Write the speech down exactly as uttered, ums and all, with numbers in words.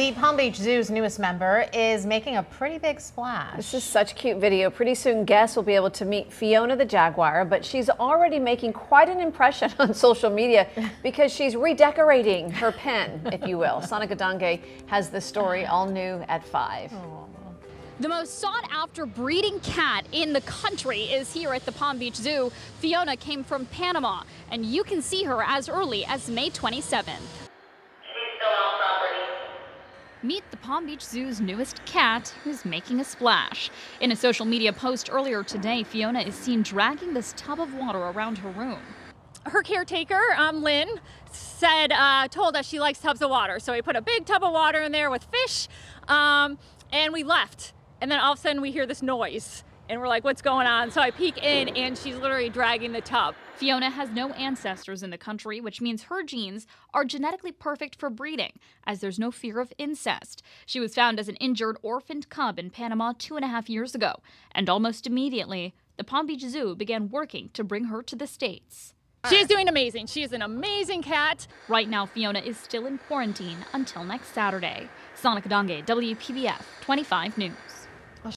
The Palm Beach Zoo's newest member is making a pretty big splash. This is such a cute video. Pretty soon guests will be able to meet Fiona the jaguar, but she's already making quite an impression on social media because she's redecorating her pen, if you will. Sonia Dange has the story all new at five. Aww. The most sought-after breeding cat in the country is here at the Palm Beach Zoo. Fiona came from Panama, and you can see her as early as May twenty-seventh. Meet the Palm Beach Zoo's newest cat, who's making a splash. In a social media post earlier today, Fiona is seen dragging this tub of water around her room. Her caretaker, um, Lynn, said, uh, told us she likes tubs of water. So we put a big tub of water in there with fish, um, and we left. And then all of a sudden we hear this noise, and we're like, what's going on? So I peek in, and she's literally dragging the tub. Fiona has no ancestors in the country, which means her genes are genetically perfect for breeding, as there's no fear of incest. She was found as an injured orphaned cub in Panama two and a half years ago, and almost immediately, the Palm Beach Zoo began working to bring her to the States. She's doing amazing. She is an amazing cat. Right now, Fiona is still in quarantine until next Saturday. Sonia Dange, W P B F twenty-five News.